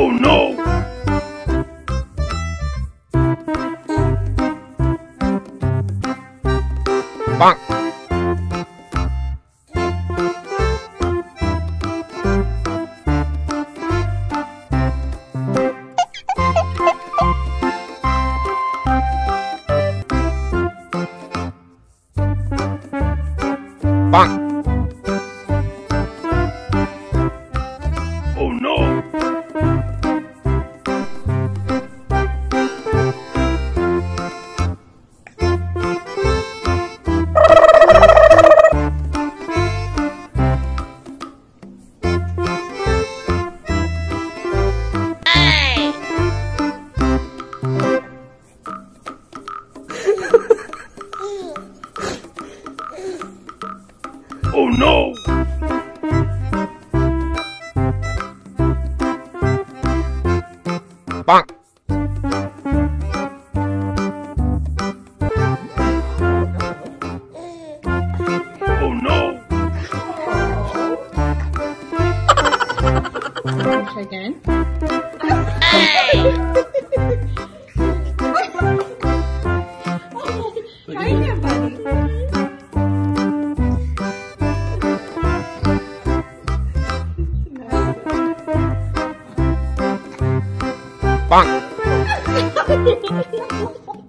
Oh no! Bonk. Bonk. Oh no! Hey! Oh no! Bonk. Oh no! Again. Oh, hi there, buddy. Bonk. Bonk. Oh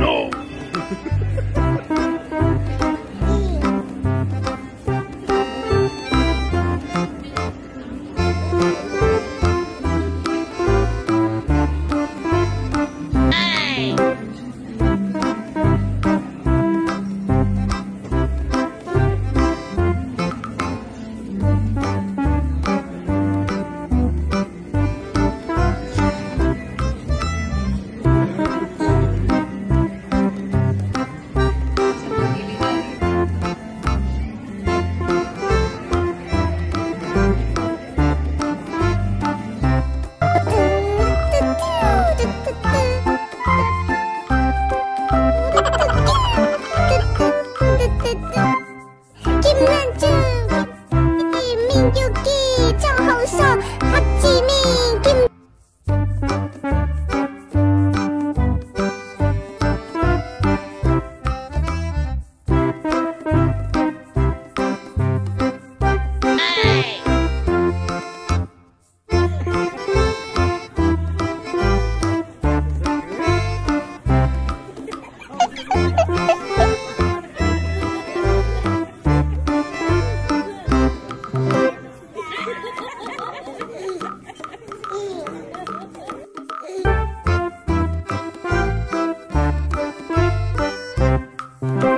no! Hey!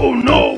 Oh no!